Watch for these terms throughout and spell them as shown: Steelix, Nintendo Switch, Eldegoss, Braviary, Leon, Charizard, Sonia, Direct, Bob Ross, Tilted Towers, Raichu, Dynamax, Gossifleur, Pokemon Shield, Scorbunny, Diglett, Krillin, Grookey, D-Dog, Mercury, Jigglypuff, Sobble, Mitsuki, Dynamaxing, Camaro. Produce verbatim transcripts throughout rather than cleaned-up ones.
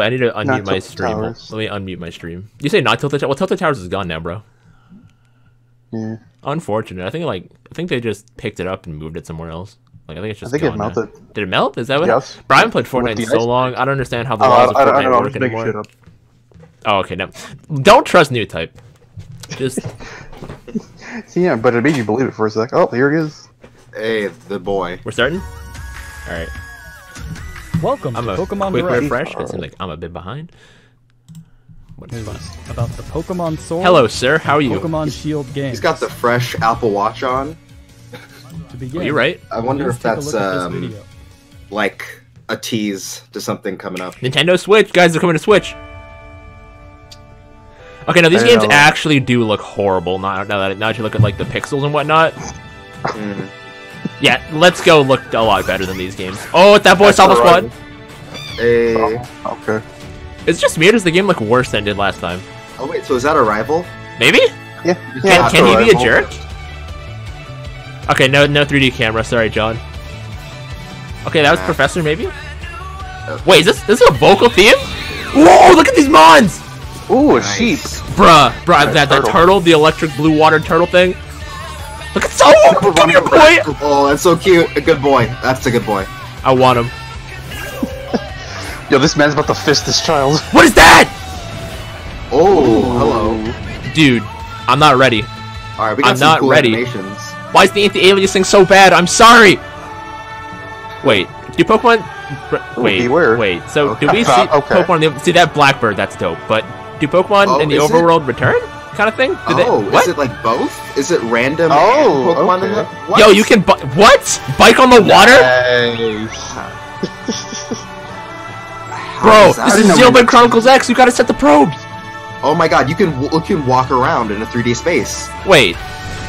wait, I need to unmute not my stream. Towers. Let me unmute my stream. You say not Tilted Towers? Well, Tilted Towers is gone now, bro. Yeah. Unfortunate. I think like I think they just picked it up and moved it somewhere else. Like I think it's just. I think gone it melted. Now. Did it melt? Is that what? Yes. Bro, I haven't played Fortnite in so long. I don't understand how the laws uh, of Fortnite work anymore. Shit up. Oh, okay. No, don't trust new type. Just. Yeah, but it made you believe it for a sec. Oh, here it is. Hey, the boy. We're starting. All right. Welcome I'm to Pokemon quick refresh. It seems like I'm a bit behind. What is fun? About the Pokemon Sword. Hello, sir. How are you? Pokemon Shield game. He's got the fresh Apple Watch on. To begin, oh, you're right. I wonder if that's um, like a tease to something coming up. Nintendo Switch, guys, they're coming to Switch. Okay, now these I games know. actually do look horrible. Now that now that you look at like the pixels and whatnot. Mm. Yeah, Let's Go looked a lot better than these games. Oh, that boy Sobble squad. Hey. Oh, okay. It's just me. Does the game look worse than it did last time? Oh wait, so is that a rival? Maybe. Yeah. Can, yeah, can he be a jerk? Okay, no, no three D camera. Sorry, John. Okay, that was Professor. Maybe. Wait, is this this is a vocal theme? Whoa! Look at these mons. Ooh, a nice. sheep. Bruh, bruh, nice that turtle. that turtle, the electric blue water turtle thing. Look at so come here, boy! Oh, that's so cute. A good boy. That's a good boy. I want him. Yo, this man's about to fist this child. What is that? Oh, hello. Dude, I'm not ready. Alright, we got I'm some not cool ready. Animations. Why is the anti-alias thing so bad? I'm sorry! Wait, do Pokemon... Wait, Ooh, wait, so okay. do we see okay. Pokemon... See, that blackbird, that's dope, but... Do Pokemon oh, in the overworld it? return? Kind of thing? Do oh, they, what? Is it like both? Is it random oh, Pokemon okay. in the... What? Yo, you can... Bi what? Bike on the water? Nice. Bro, this is Xenoblade Chronicles X, you gotta set the probes! Oh my god, you can w you can walk around in a three D space. Wait,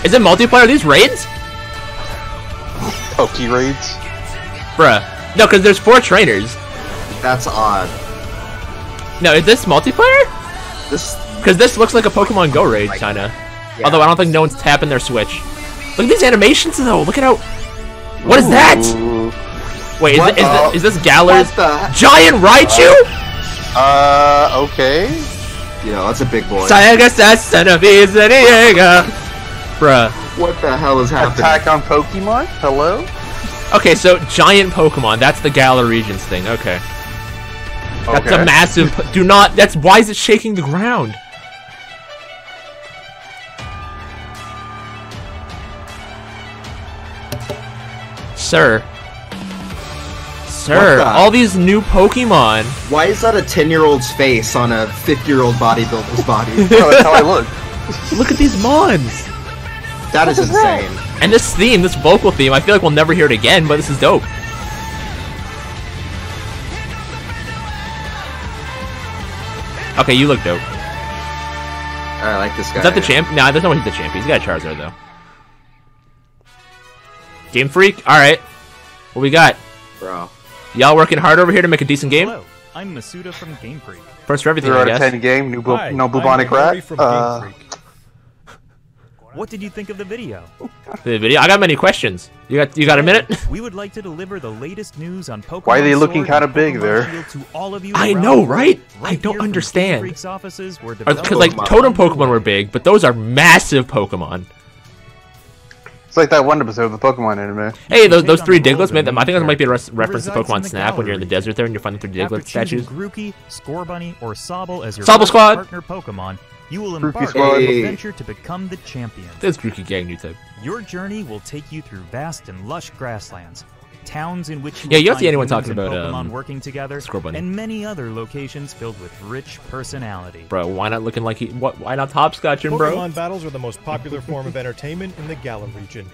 is it multiplayer? Are these raids? Poke raids? Bruh. No, because there's four trainers. That's odd. No, is this multiplayer? This... Because this looks like a Pokemon Go raid, like, kinda. Yeah. Although I don't think no one's tapping their Switch. Look at these animations though, look at how... What Ooh. is that? Wait, is, it, is, the, is this Galar's giant Raichu? Uh, uh, okay. Yeah, that's a big boy. Bruh. What the hell is happening? Attack on Pokemon? Hello? Okay, so giant Pokemon. That's the Galar regions thing. Okay. That's okay. a massive... Do not... That's... Why is it shaking the ground? Sir. Sir, all these new Pokemon. Why is that a ten-year-old's face on a fifty-year-old bodybuilder's body? Oh, that's how I look. Look at these mons. That is insane. And this theme, this vocal theme, I feel like we'll never hear it again, but this is dope. Okay, you look dope. I like this guy. Is that the champ? Nah, there's no way he's the champ. He's got a Charizard, though. Game Freak? Alright. What we got? Bro. Y'all working hard over here to make a decent game? Hello, I'm Masuda from Game Freak. First for everything, I guess. ten game, new bu Hi, no bubonic rat. Uh... What did you think of the video? The video? I got many questions. You got you got a minute? We would like to deliver the latest news on Pokemon. Why are they looking kind of big there? I know, right? I don't understand. Because like Totem Pokemon were big, but those are massive Pokemon. It's like that one episode of the Pokemon anime. Hey, those those three Diglets, man. I think that might be a reference to Pokemon Snap when you're in the desert there and you're finding three Diglett statues. Grookey, Scorbunny, or Sobble as your partner Pokemon, you will embark on an adventure to become the champion. That's Grookey gang new type. Your journey will take you through vast and lush grasslands, towns in which you yeah, you don't see anyone talking about um, Pokemon working together, Scorbunny, and many other locations filled with rich personality. Bro, why not looking like he? What? Why not hopscotching, bro? Pokemon battles are the most popular form of entertainment in the Galar region.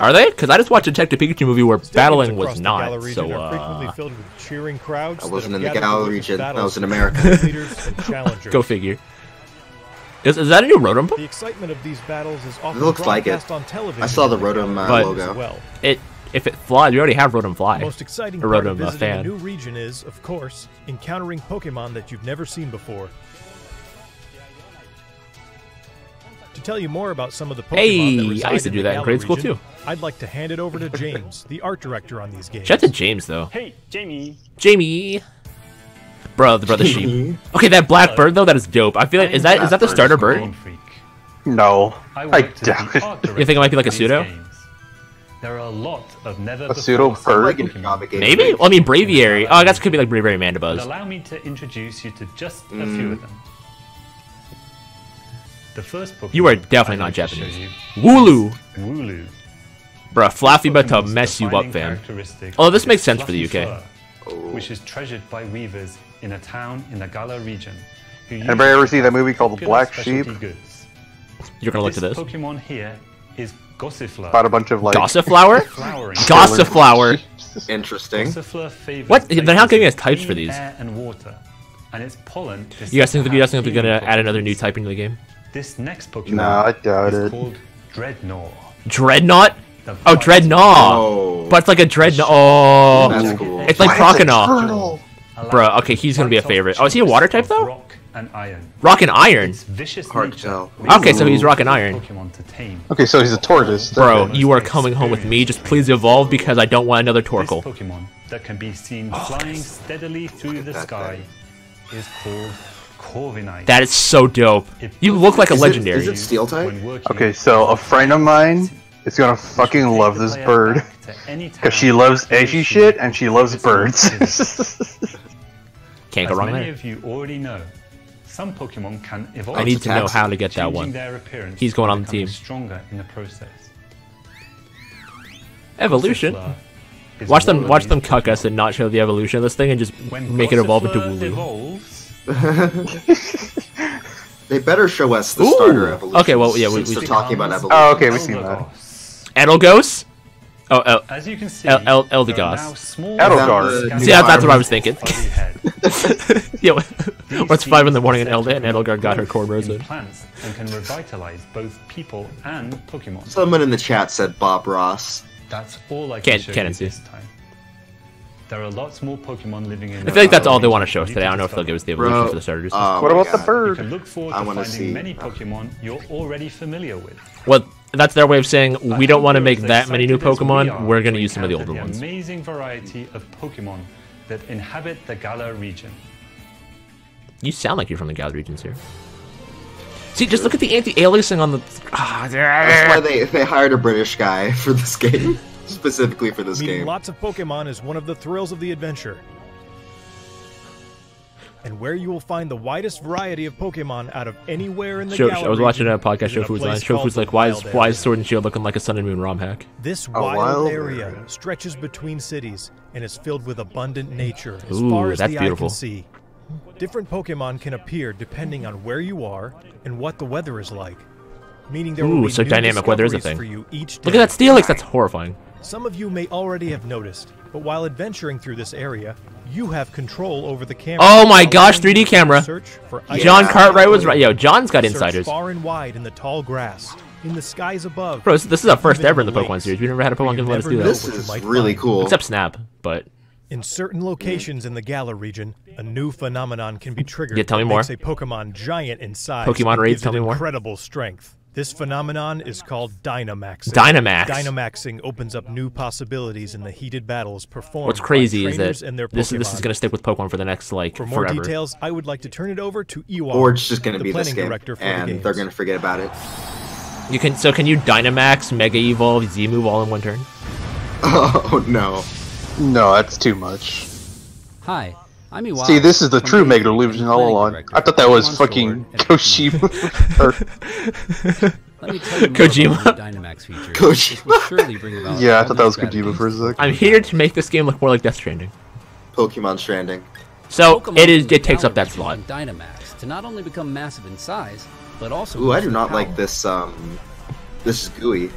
Are they? Because I just watched a Detective Pikachu movie where Statements battling was not. So uh, filled with cheering crowds. I wasn't in the Galar region. I was in America. Go figure. Is, is that a new Rotom? The excitement of these battles is often it looks like it. On television I saw the Rotom uh, but logo. Well. It. If it flies, we already have Rotom Fly. The most exciting part of visiting a new region is, of course, encountering Pokemon that you've never seen before. To tell you more about some of the Pokemon hey, that reside I used to do in that in grade school region, too. I'd like to hand it over to James, the art director on these games. Shout out to James, though. Hey, Jamie. Jamie. Bro, the brother sheep. Okay, that black bird though, that is dope. I feel like is that is that the starter bird? No, I doubt it. You think it might be like a pseudo? There are a lot of never a pseudo bird. Maybe? Well, I mean, Braviary. Oh, I guess it could be like Braviary Mandibuzz. Allow me to introduce you to just a mm. few of them. The first Pokemon you are definitely not Japanese. Wooloo! Wooloo. Bruh, Flaaffy about to mess you up, fam. Oh, this makes sense for the U K. Fleur, which is treasured by weavers in a town in the Galar region. Who Anybody ever see that movie called The Black Sheep? Goods. You're gonna look at this. Pokemon here is Gossifleur. About a bunch of like Gossiflower? Gossiflower. Interesting. Gossifleur what? Then how come you guys types for these? Air and water, and its pollen is you guys think you guys think we're gonna add another new type into the game? This next Pokemon nah, I doubt is it. called Dreadnought. Dreadnought? Oh, Dreadnought! Oh. But it's like a Dreadnought. Oh, that's cool. It's like Croconaw. Bruh, okay, he's gonna be a favorite. Oh, is he a water type though? Rock and iron. Rock and iron? Hard to tell. Okay, so he's rock and iron. Okay, so he's a tortoise. Bro, you are coming home with me. Just please evolve because I don't want another Torkoal. This Pokemon that can be seen flying steadily through the sky is called Corviknight. That is so dope. You look like a legendary. Is it steel type? Okay, so a friend of mine is gonna fucking love this bird. Because she loves edgy shit and she loves birds. Can't go wrong there. As many of you already know, some Pokemon can evolve. I need to know how to get that one. He's going on the team. Stronger in the process. Evolution. Watch them, watch them cuck us and not show the evolution of this thing and just make it evolve into Wooloo. They better show us the Ooh. starter evolution. Okay, well, yeah, we, we are talking about evolution. Oh, okay, we see that. Edelgos. Oh, El as you can see, El El Eldegoss. Edelgard. See, yeah, that's what I was thinking. Yeah, what's five in the morning and Elda and Edelgard got her cornrows in. Plants and can revitalize both people and Pokemon. Someone in the chat said Bob Ross. That's all I can show you this time. There are lots more Pokemon living in. I feel like that's all they want to show us today. I don't know if they'll give us the evolution Bro, for the starters. Oh what about God. the bird? You can look forward to I finding see. many Pokemon you're already familiar with. Well, that's their way of saying we don't want to make that many new Pokemon. We We're going to use some of the older the ones. Amazing variety of Pokemon that inhabit the Galar region. You sound like you're from the Galar regions here. See, just look at the anti-aliasing on the. Oh, that's why they they hired a British guy for this game. Specifically for this Meeting game. Lots of Pokemon is one of the thrills of the adventure. And where you will find the widest variety of Pokemon out of anywhere in the show, I was watching a podcast show food's line. Show food's like, why is, why is Sword and Shield looking like a Sun and Moon ROM hack? This wild, wild area, area stretches between cities and is filled with abundant nature as Ooh, far as that's the beautiful. eye can see. Different Pokemon can appear depending on where you are and what the weather is like. Meaning there Ooh, will be so new dynamic weather is a thing. Look at that Steelix, that's horrifying. Some of you may already have noticed, but while adventuring through this area, you have control over the camera. Oh my gosh, three D camera! Yeah. John Cartwright was right. Yo, John's got insiders. Far and wide in the tall grass, in the skies above. Bro, this is our first ever in the Pokemon series. We never had a Pokemon game let us do that. This is really cool. Except Snap, but in certain locations in the Galar region, a new phenomenon can be triggered. Yeah, tell me more. Makes a Pokemon giant in size. Pokemon raids. Tell me more. Incredible strength. This phenomenon is called Dynamaxing. Dynamax. Dynamaxing opens up new possibilities in the heated battles performed. What's crazy by trainers is that this, this is going to stick with Pokemon for the next like forever. For more forever. details, I would like to turn it over to Iwa, or it's just going to be this game, and the they're going to forget about it. You can so can you Dynamax, Mega Evolve, Z Move all in one turn? Oh no, no, that's too much. Hi. I mean, wow. See, this is the true Mega Evolution all along. Director. I thought that was Pokemon fucking Kojima. Let me tell you Kojima. Dynamax feature. Kojima. Surely bring about yeah, I thought that was Kojima for a second. I'm here to make this game look more like Death Stranding. Pokemon Stranding. So Pokemon it is. It takes up that slot. Dynamax to not only become massive in size, but also. Ooh, I do not power. like this. Um, this is gooey.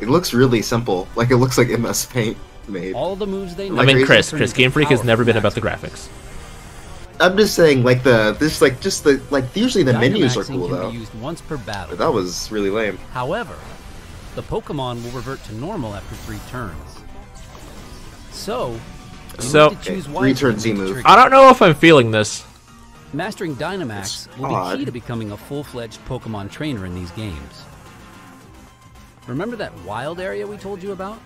It looks really simple. Like it looks like M S Paint. Made. All the moves they like I mean, Chris, Chris, Game Freak has never been about the graphics. I'm just saying, like the this, like just the like. Usually the Dynamaxing menus are cool though. Used once per battle. But that was really lame. However, the Pokemon will revert to normal after three turns. So, you so need to choose three turn Z move. I don't know if I'm feeling this. Mastering Dynamax it's will odd. be key to becoming a full-fledged Pokemon trainer in these games. Remember that wild area we told you about?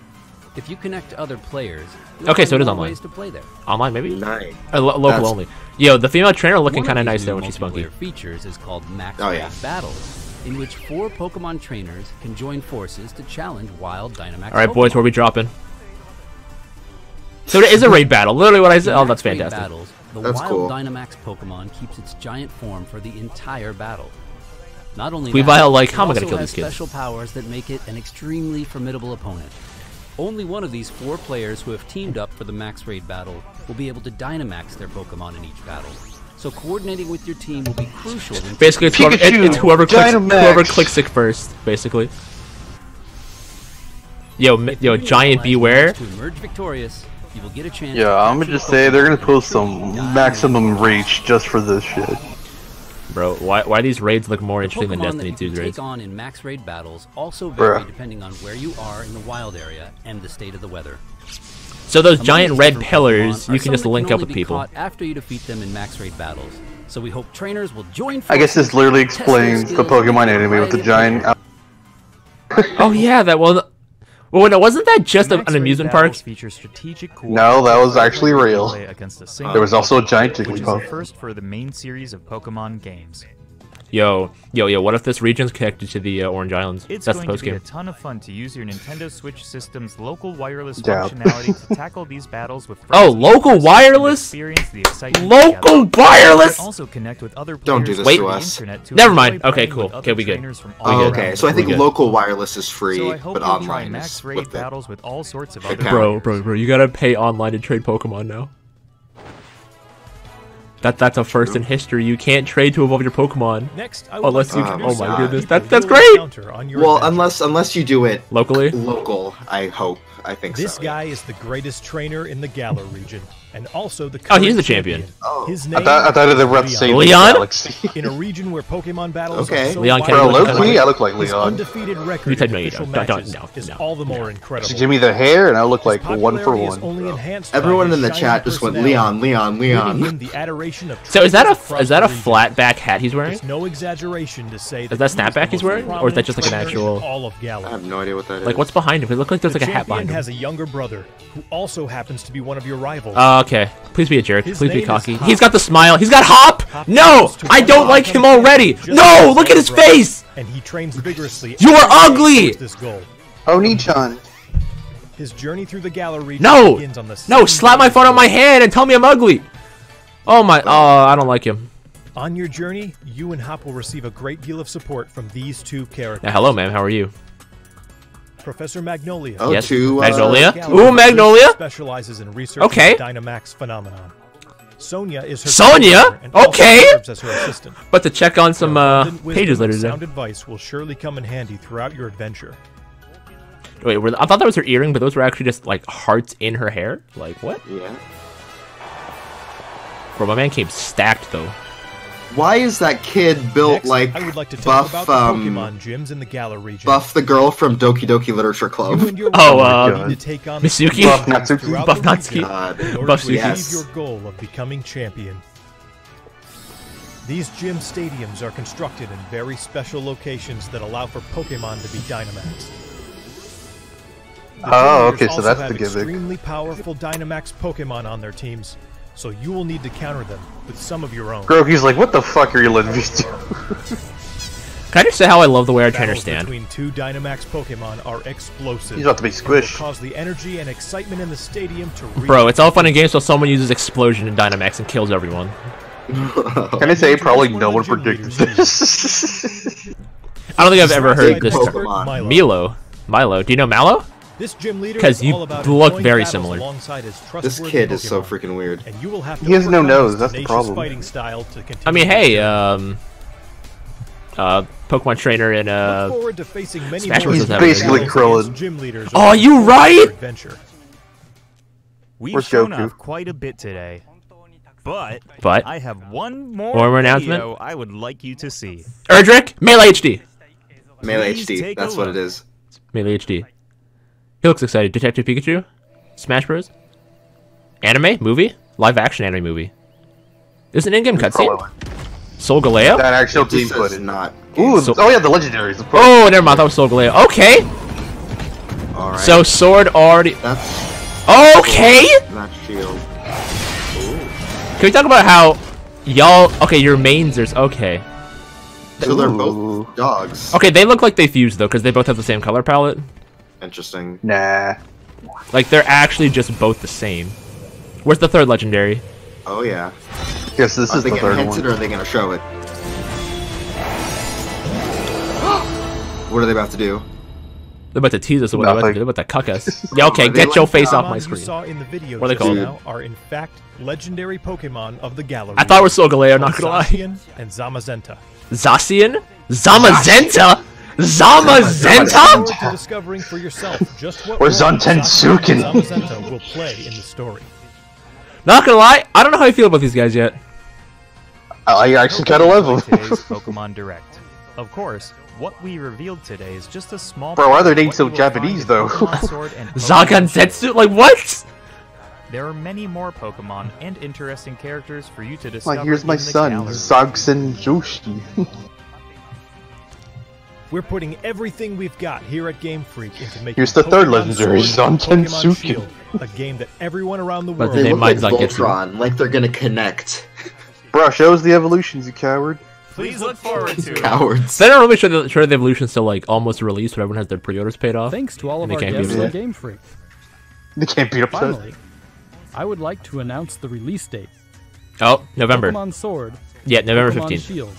If you connect to other players, okay, so it is online. To play there. Online, maybe nice. Uh, lo local That's... only. Yo, the female trainer looking kind of nice there when she's spunky. Features is called Max oh, yeah. Battles, in which four Pokemon trainers can join forces to challenge wild Dynamax. All right, Pokemon. Boys, where we dropping? So it is a raid battle. Literally what I said. Oh, that's fantastic. Battles, the that's wild cool. Dynamax Pokemon keeps its giant form for the entire battle. Not only we buy like how am I going to kill these kids? Special powers that make it an extremely formidable opponent. Only one of these four players who have teamed up for the Max Raid battle will be able to Dynamax their Pokemon in each battle. So coordinating with your team will be crucial. Basically, it's whoever, it, it's whoever clicks whoever clicks it first. Basically. Yo, if yo, giant beware. To emerge victorious, you will get a chance. Yeah, I'm gonna just say they're gonna post some maximum reach just for this shit. Bro, why why these raids look more interesting than Destiny two's raids? Take on in max raid battles also vary Bruh. depending on where you are in the wild area and the state of the weather. So those Among giant red pillars, Pokemon you can just link can up with people after you defeat them in max raid battles. So we hope trainers will join. I guess this literally explains the Pokemon enemy with the giant. Oh yeah, that was. Well, no, wasn't that just a, an amusement park? No, that was actually real. There was also a giant Jigglypuff. First for the main series of Pokemon games. Yo, yo, yo! What if this region's connected to the uh, Orange Islands? It's That's going the post game. To be a ton of fun to use your Nintendo Switch system's local wireless yeah. functionality to tackle these battles with. Oh, local wireless! The local wireless! Also connect with other Don't do this Wait. to us. To Never mind. Okay, cool. Okay, we good. Oh, okay, so I think local wireless is free, so but online is with battles with all sorts of other Bro, bro, bro! You gotta pay online to trade Pokemon now. That that's a first in history. You can't trade to evolve your Pokemon Next, unless you. Can, um, oh my uh, goodness, that that's great. Well, unless unless you do it locally. Local, I hope. I think this so. This guy yeah. is the greatest trainer in the Galar region, and also the. Oh, he's the champion. champion. Oh, his name I thought I thought they were saying Leon. In a region where Pokemon battles. Okay, so Leon can look me. I look like Leon. Undefeated record. You no, you don't. No, no, no, is all the more incredible. She gave me the hair, and I look like one for one. Everyone in the chat just went Leon, Leon, Leon. So is that a is that a flat back hat he's wearing? No exaggeration to say. Is that snapback he's wearing, or is that just like an actual? I have no idea what that is. Like what's behind him? It looks like there's like a hat behind him. Has a younger brother who also happens to be one of your rivals. Uh, okay, please be a jerk. His please be cocky. He's got the smile. He's got Hop. Hop no, I don't like him already. No, look at his face. And he trains vigorously. You are ugly. Oni-chan. His journey through the gallery. No, on the no, slap my phone on my hand and tell me I'm ugly. Oh my! Oh, uh, I don't like him. On your journey, you and Hop will receive a great deal of support from these two characters. Now, hello, ma'am. How are you? Professor Magnolia. Oh, yes. To, uh, Magnolia. Ooh, Magnolia. Specializes in research okay. of the Dynamax phenomenon. Sonia is her Sonia. And okay. Serves as her assistant. But to check on some uh, pages later today. Sound advice will surely come in handy throughout your adventure. Wait, were, I thought that was her earring, but those were actually just like hearts in her hair. Like what? Yeah. Bro, my man came stacked though. Why is that kid built Next, like, I would like to buff, about um, Pokemon gyms in the Galar region. Buff the girl from Doki Doki Literature Club? Oh, uh, Mitsuki? Buff Natsuki? Buff Natsuki? Buff Natsuki? Yes. Your goal of becoming champion. These gym stadiums are constructed in very special locations that allow for Pokemon to be Dynamaxed. Oh, okay, so that's the gimmick. Extremely powerful Dynamax Pokemon on their teams. So you will need to counter them with some of your own. Grookey's like, what the fuck are you letting me do? Can I just say how I love the way our trainers stand? Between two Dynamax Pokemon are explosive. He's about to be squished. Cause the energy and excitement in the stadium to reach. Bro, it's all fun and games till someone uses explosion in Dynamax and kills everyone. Can I say probably no one predicted this? I don't think I've ever heard this term. Milo, Milo. Do you know Mallow? This gym leader Because you look very similar. This kid is Pokemon, so freaking weird. And you will have to he has no nose, that's the problem. Style to I mean, hey, um... Uh, Pokemon trainer in, uh... Smash Bros. He's basically Krillin. Oh, you right?! We've shown up quite a bit today. But, but I have one more, more announcement I would like you to see. Erdrick, Melee H D! Melee H D, that's what it is. Melee H D. He looks excited. Detective Pikachu? Smash Bros? Anime? Movie? Live action anime movie. This is an in-game cutscene. Solgaleo? That actual team put it not. Ooh, Sol oh yeah, the legendaries. Oh, never mind. That was Solgaleo. Okay! All right. So Sword already. That's okay. Not Shield. Ooh. Can we talk about how y'all? Okay, your mains are okay. So they're Ooh. both dogs. Okay, they look like they fused though, because they both have the same color palette. Interesting. Nah. Like they're actually just both the same. Where's the third legendary? Oh yeah. Yes, this is the third one. Or are they gonna show it? What are they about to do? They're about to tease us. What they're about to do? They're about to cuck us. Yeah, okay, get your face off my screen. What are they called? Are in fact legendary Pokemon of the gallery. I thought it was Solgaleo. Not gonna lie. Zacian and Zamazenta. Zacian? Zamazenta? Zamazenta? Discovering for yourself just what. Or Zantensuken. Zamazenta will play in the story. Not gonna lie, I don't know how I feel about these guys yet. I actually kind of love them. Today's Pokemon Direct. Of course, what we revealed today is just a small. Bro, why are their names so Japanese though? Zantensuken, like what? There are many more Pokemon and interesting characters for you to discover. Like, here's my son, Zantensuken. We're putting everything we've got here at Game Freak into making. Here's the Pokemon third legendary, Zantensuken. A game that everyone around the world. But they might not get Voltron, like they're gonna connect. Bro, show us the evolutions, you coward. Please look forward to it. Cowards. They're not really sure the, sure the evolutions till like almost released, but everyone has their pre-orders paid off. Thanks to all of our guests on Game Freak. They can't beat up. Finally, I would like to announce the release date. Oh, November. Pokemon Sword. Yeah, November fifteenth. Shield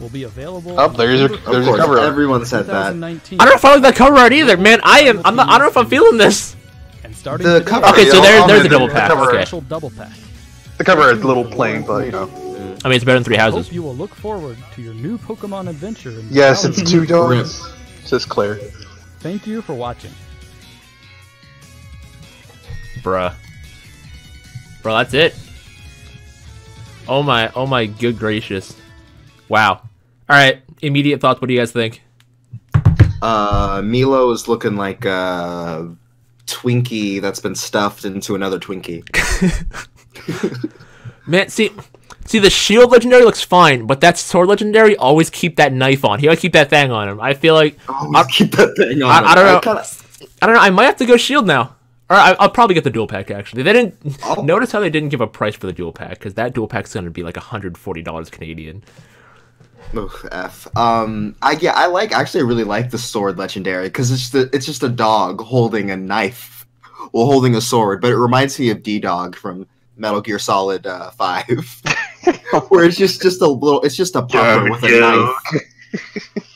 will be available. Oh, there's a there's a cover. Everyone said that. I don't know if I like that cover art either, man. I am. I'm not. I don't know if I'm feeling this. The cover, okay, so there, there's a double pack. Special double pack. The cover is a little plain, but you know. I mean, it's better than three houses. Hope you will look forward to your new Pokemon adventure. In yes, it's two dogs. It's just clear. Thank you for watching. Bruh. Bro, that's it. Oh my, oh my, good gracious! Wow. All right, immediate thoughts. What do you guys think? Uh, Milo is looking like uh. Twinkie that's been stuffed into another Twinkie. Man, see, see, the Shield legendary looks fine, but that Sword legendary always keep that knife on. He always keep that thing on him. I feel like I'll keep that thing on. I, him. I don't know. I, kinda... I don't know. I might have to go Shield now. Or I, I'll probably get the dual pack. Actually, they didn't oh. notice how they didn't give a price for the dual pack because that dual pack's gonna be like one hundred forty dollars Canadian. Oof, F. Um, I yeah, I like actually I really like the Sword legendary because it's the it's just a dog holding a knife, well, holding a sword, but it reminds me of D-Dog from Metal Gear Solid uh, Five, where it's just just a little, it's just a pupper with a knife.